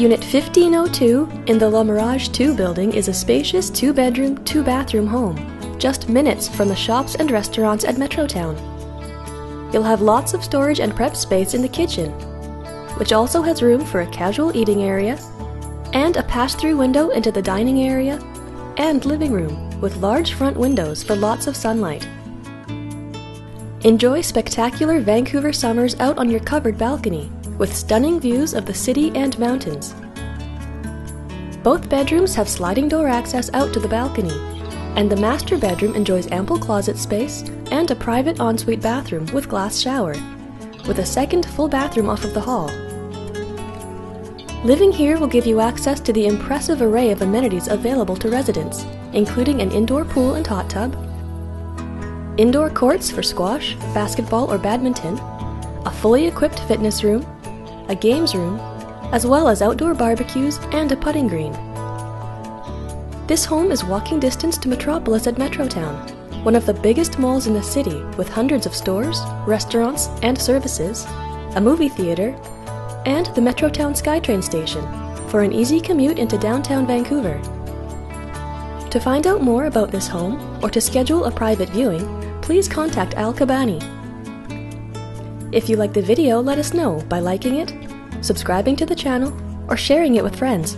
Unit 1502 in the La Mirage 2 building is a spacious 2-bedroom, 2-bathroom home, just minutes from the shops and restaurants at Metrotown. You'll have lots of storage and prep space in the kitchen, which also has room for a casual eating area, and a pass-through window into the dining area and living room with large front windows for lots of sunlight. Enjoy spectacular Vancouver summers out on your covered balcony with stunning views of the city and mountains. Both bedrooms have sliding door access out to the balcony, and the master bedroom enjoys ample closet space and a private ensuite bathroom with glass shower, with a second full bathroom off of the hall. Living here will give you access to the impressive array of amenities available to residents, including an indoor pool and hot tub, indoor courts for squash, basketball, or badminton, a fully equipped fitness room, a games room, as well as outdoor barbecues and a putting green. This home is walking distance to Metropolis at Metrotown, one of the biggest malls in the city, with hundreds of stores, restaurants, and services, a movie theater, and the Metrotown SkyTrain station for an easy commute into downtown Vancouver. To find out more about this home or to schedule a private viewing, please contact Al Kabani. If you like the video, let us know by liking it, subscribing to the channel, or sharing it with friends.